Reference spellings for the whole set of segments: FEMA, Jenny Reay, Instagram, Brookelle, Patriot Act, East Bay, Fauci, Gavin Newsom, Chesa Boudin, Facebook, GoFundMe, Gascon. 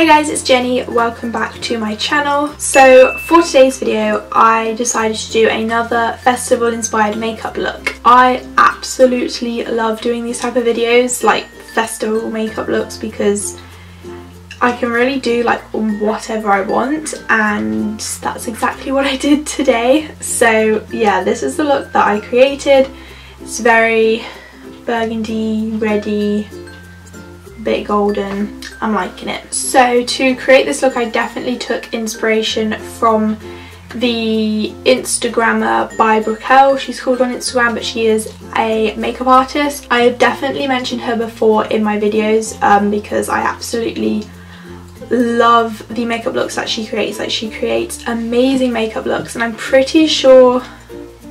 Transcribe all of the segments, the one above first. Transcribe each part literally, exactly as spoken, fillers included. Hi guys, it's Jenny, welcome back to my channel. So for today's video I decided to do another festival inspired makeup look. I absolutely love doing these type of videos, like festival makeup looks, because I can really do like whatever I want, and that's exactly what I did today. So yeah, this is the look that I created. It's very burgundy, reddy, bit golden. I'm liking it. So to create this look I definitely took inspiration from the Instagrammer by Brookelle. She's called on Instagram, but she is a makeup artist. I have definitely mentioned her before in my videos um, because I absolutely love the makeup looks that she creates. Like, she creates amazing makeup looks, and I'm pretty sure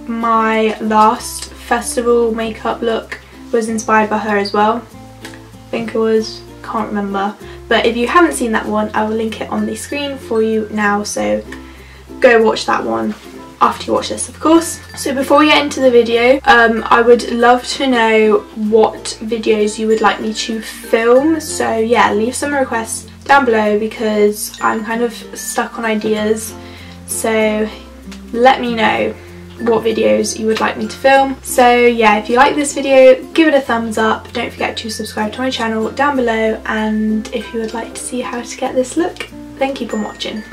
my last festival makeup look was inspired by her as well. I think it was, can't remember, but if you haven't seen that one I will link it on the screen for you now, so go watch that one after you watch this, of course. So before we get into the video, um, I would love to know what videos you would like me to film, so yeah, leave some requests down below because I'm kind of stuck on ideas, so let me know what videos you would like me to film. So yeah, if you like this video give it a thumbs up, don't forget to subscribe to my channel down below, and if you would like to see how to get this look, thank you for watching.